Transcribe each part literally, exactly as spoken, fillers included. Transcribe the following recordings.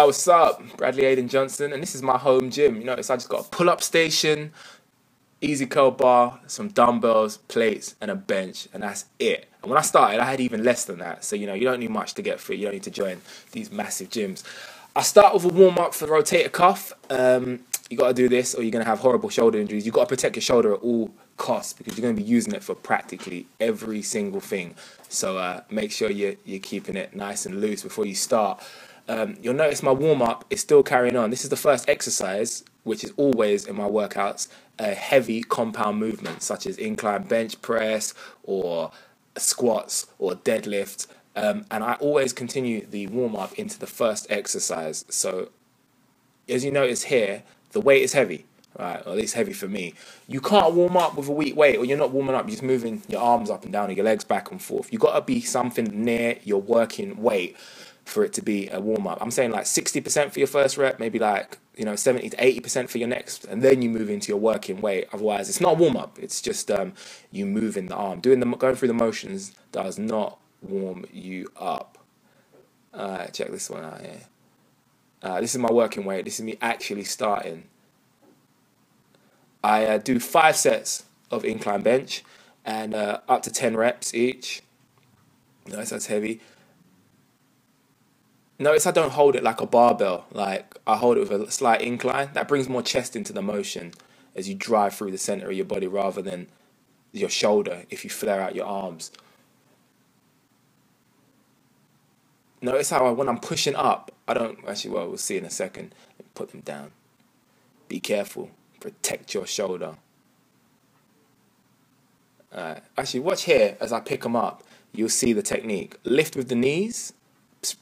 Yo, what's up? Bradley Aidan Johnson, and this is my home gym. You notice I just got a pull-up station, easy curl bar, some dumbbells, plates, and a bench, and that's it. And when I started, I had even less than that. So, you know, you don't need much to get fit. You don't need to join these massive gyms. I start with a warm-up for the rotator cuff. Um, you got to do this or you're going to have horrible shoulder injuries. You've got to protect your shoulder at all costs because you're going to be using it for practically every single thing. So uh, make sure you're, you're keeping it nice and loose before you start. Um, you'll notice my warm-up is still carrying on. This is the first exercise, which is always in my workouts, a heavy compound movement, such as incline bench press or squats or deadlifts. Um, and I always continue the warm-up into the first exercise. So as you notice here, the weight is heavy, right? Or at least heavy for me. You can't warm up with a weak weight, or you're not warming up, you're just moving your arms up and down or your legs back and forth. You've got to be something near your working weight for it to be a warm-up. I'm saying like sixty percent for your first rep, maybe like, you know, seventy to eighty percent for your next, and then you move into your working weight. Otherwise, it's not a warm-up. It's just um, you moving the arm. Doing the, going through the motions does not warm you up. Uh, check this one out here. Uh, this is my working weight. This is me actually starting. I uh, do five sets of incline bench and uh, up to ten reps each. Nice, that's heavy. Notice I don't hold it like a barbell, like I hold it with a slight incline. That brings more chest into the motion as you drive through the center of your body rather than your shoulder if you flare out your arms. Notice how I, when I'm pushing up, I don't, actually, well, we'll see in a second. Put them down. Be careful. Protect your shoulder. Alright, actually watch here as I pick them up. You'll see the technique. Lift with the knees.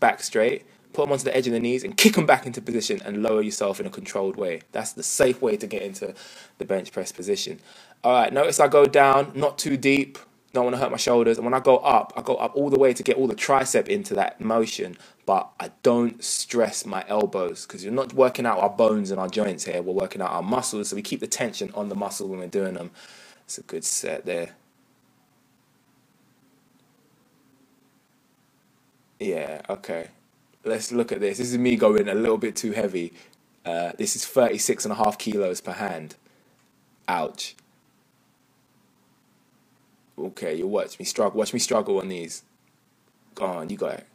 Back straight, put them onto the edge of the knees and kick them back into position and lower yourself in a controlled way. That's the safe way to get into the bench press position. All right, notice I go down, not too deep, don't want to hurt my shoulders. And when I go up, I go up all the way to get all the tricep into that motion, but I don't stress my elbows because you're not working out our bones and our joints here. We're working out our muscles, so we keep the tension on the muscle when we're doing them. It's a good set there. Yeah, okay. Let's look at this. This is me going a little bit too heavy. Uh, this is thirty-six and a half kilos per hand. Ouch. Okay, you watch me struggle. Watch me struggle on these. Go on, you got it.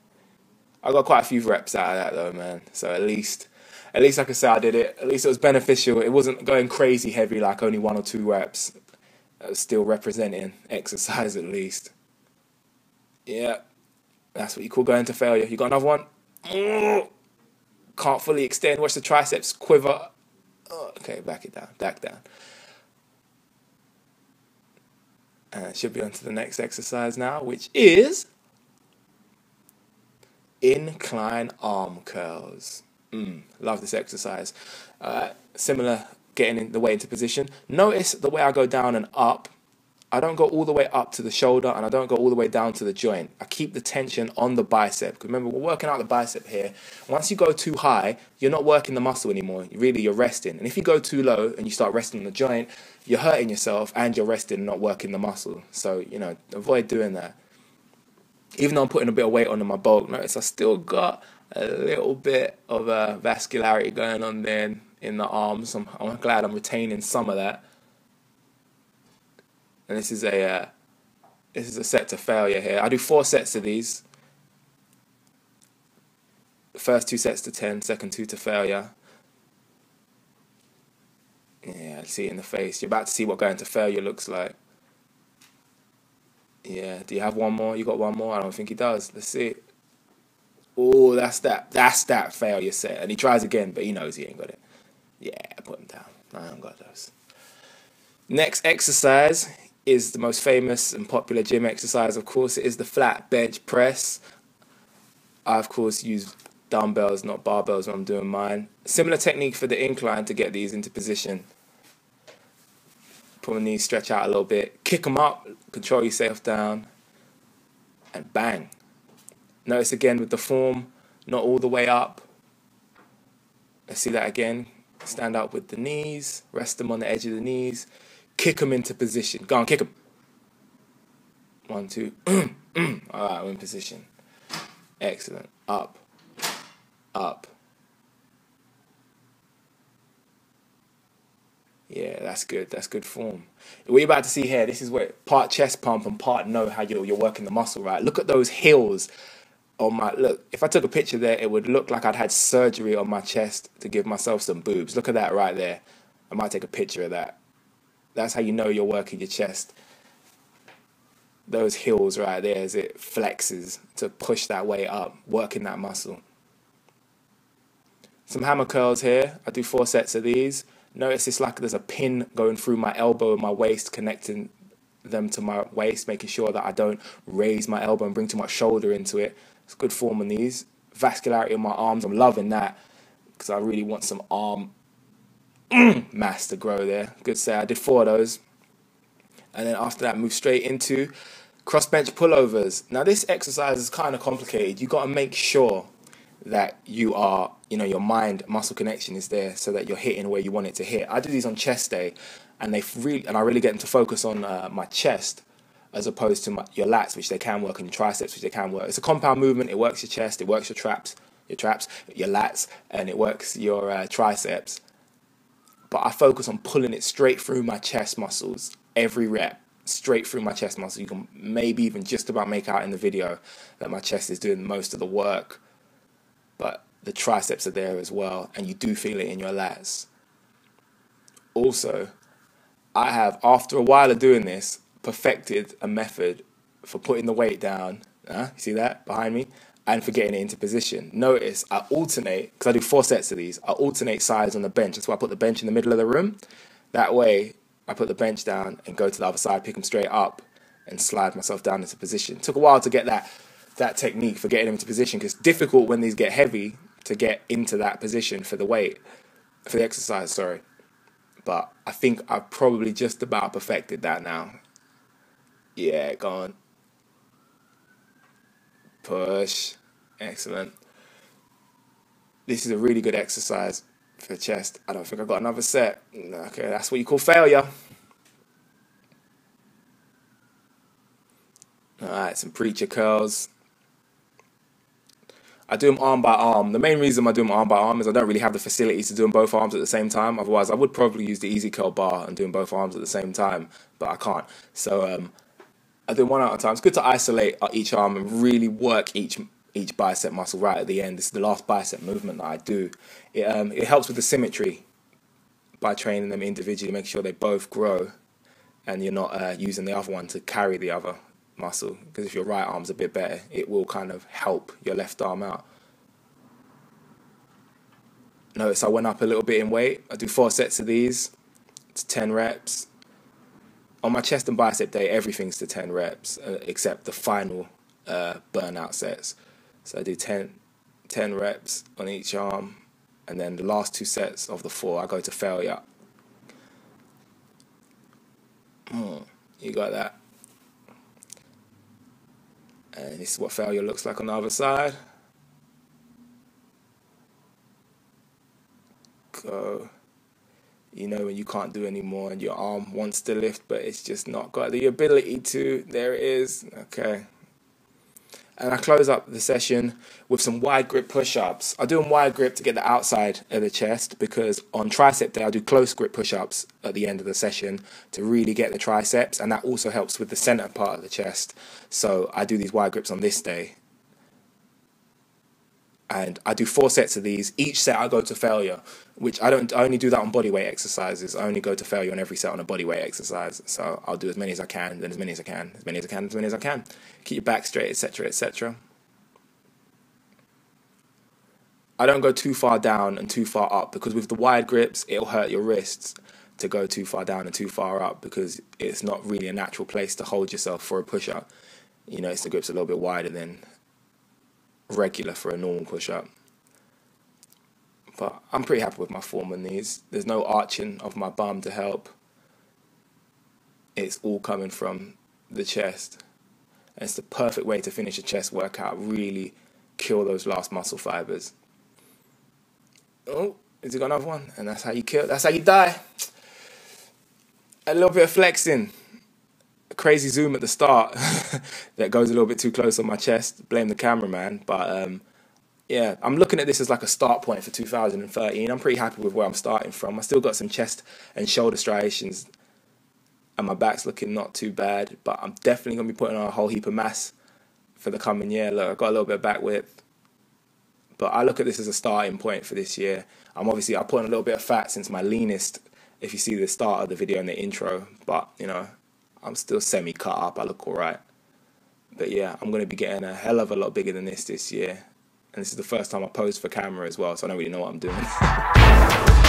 I got quite a few reps out of that though, man. So at least, at least I can say I did it. At least it was beneficial. It wasn't going crazy heavy like only one or two reps. I was still representing exercise at least. Yeah. That's what you call going to failure. You got another one? Can't fully extend. Watch the triceps quiver. Okay, back it down. Back down. And it should be on to the next exercise now, which is incline arm curls. Mm, love this exercise. Uh, similar, getting in the way into position. Notice the way I go down and up. I don't go all the way up to the shoulder and I don't go all the way down to the joint. I keep the tension on the bicep. Remember, we're working out the bicep here. Once you go too high, you're not working the muscle anymore. Really, you're resting. And if you go too low and you start resting the joint, you're hurting yourself and you're resting and not working the muscle. So, you know, avoid doing that. Even though I'm putting a bit of weight on my bulk, notice I still got a little bit of uh, vascularity going on there in the arms. I'm, I'm glad I'm retaining some of that. And this is a uh, this is a set to failure here. I do four sets of these. The first two sets to ten, second two to failure. Yeah, I see it in the face. You're about to see what going to failure looks like. Yeah, do you have one more? You got one more? I don't think he does. Let's see. Oh, that's that. That's that failure set. And he tries again, but he knows he ain't got it. Yeah, put him down. I haven't got those. Next exercise is the most famous and popular gym exercise, of course. It is the flat bench press. I, of course, use dumbbells, not barbells, when I'm doing mine. Similar technique for the incline to get these into position. Pull my knees, stretch out a little bit. Kick them up, control yourself down, and bang. Notice again with the form, not all the way up. Let's see that again. Stand up with the knees, rest them on the edge of the knees. Kick them into position. Go on, kick them. One, two. All right, we're in position. Excellent. Up, up, Yeah, that's good. That's good form. What you're about to see here, this is where part chest pump and part know how you're, you're working the muscle, right? Look at those hills on my, look, if I took a picture there, it would look like I'd had surgery on my chest to give myself some boobs. Look at that right there. I might take a picture of that. That's how you know you're working your chest. Those hills right there as it flexes to push that weight up, working that muscle. Some hammer curls here. I do four sets of these. Notice it's like there's a pin going through my elbow and my waist, connecting them to my waist, making sure that I don't raise my elbow and bring too much shoulder into it. It's good form on these. Vascularity in my arms, I'm loving that because I really want some arm mass to grow there. Good set. I did four of those. And then after that, move straight into cross bench pullovers. Now this exercise is kind of complicated. You've got to make sure that you are, you know, your mind muscle connection is there so that you're hitting where you want it to hit. I do these on chest day, and they really, and I really get them to focus on uh, my chest as opposed to my, your lats, which they can work, and your triceps, which they can work. It's a compound movement. It works your chest, it works your traps, your traps, your lats, and it works your uh, triceps. But I focus on pulling it straight through my chest muscles. Every rep, straight through my chest muscle. You can maybe even just about make out in the video that my chest is doing most of the work, but the triceps are there as well, and you do feel it in your lats. Also, I have, after a while of doing this, perfected a method for putting the weight down. Uh, you see that behind me? And for getting it into position. Notice I alternate, because I do four sets of these, I alternate sides on the bench. That's why I put the bench in the middle of the room. That way, I put the bench down and go to the other side, pick them straight up and slide myself down into position. Took a while to get that that technique for getting them into position, because it's difficult when these get heavy to get into that position for the weight, for the exercise, sorry. But I think I've probably just about perfected that now. Yeah, go on. Push. Excellent. This is a really good exercise for chest. I don't think I've got another set. Okay, that's what you call failure. Alright, some preacher curls. I do them arm by arm. The main reason I do them arm by arm is I don't really have the facilities to do them both arms at the same time. Otherwise, I would probably use the easy curl bar and do them both arms at the same time, but I can't. So um, I do one at a time. It's good to isolate each arm and really work each each bicep muscle right at the end. This is the last bicep movement that I do. It, um, it helps with the symmetry by training them individually, make sure they both grow and you're not uh, using the other one to carry the other muscle, because if your right arm's a bit better, it will kind of help your left arm out. Notice I went up a little bit in weight. I do four sets of these. It's ten reps. On my chest and bicep day, everything's to ten reps uh, except the final uh, burnout sets. So I do ten, ten reps on each arm, and then the last two sets of the four, I go to failure. Mm, you got that. And this is what failure looks like on the other side. Go. You know when you can't do anymore and your arm wants to lift, but it's just not got the ability to. There it is. Okay. And I close up the session with some wide grip push-ups. I do them wide grip to get the outside of the chest, because on tricep day I do close grip push-ups at the end of the session to really get the triceps, and that also helps with the center part of the chest. So I do these wide grips on this day. And I do four sets of these. Each set I go to failure, which I don't. I only do that on bodyweight exercises. I only go to failure on every set on a bodyweight exercise. So I'll do as many as I can, then as many as I can, as many as I can, as many as I can. Keep your back straight, et cetera, et cetera. I don't go too far down and too far up, because with the wide grips, it'll hurt your wrists to go too far down and too far up, because it's not really a natural place to hold yourself for a push-up. You notice the grip's a little bit wider than regular for a normal push-up. But I'm pretty happy with my form on these. There's no arching of my bum to help. It's all coming from the chest. And it's the perfect way to finish a chest workout. Really kill those last muscle fibers. Oh, has he got another one? And that's how you kill. That's how you die. A little bit of flexing. Crazy zoom at the start that goes a little bit too close on my chest. Blame the cameraman, but um, yeah, I'm looking at this as like a start point for two thousand thirteen. I'm pretty happy with where I'm starting from. I still got some chest and shoulder striations, and my back's looking not too bad, but I'm definitely going to be putting on a whole heap of mass for the coming year. Look, I've got a little bit of back width, but I look at this as a starting point for this year. I'm obviously, I put on a little bit of fat since my leanest, if you see the start of the video and the intro, but, you know, I'm still semi-cut up. I look all right. But, yeah, I'm going to be getting a hell of a lot bigger than this this year. And this is the first time I posed for camera as well, so I don't really know what I'm doing.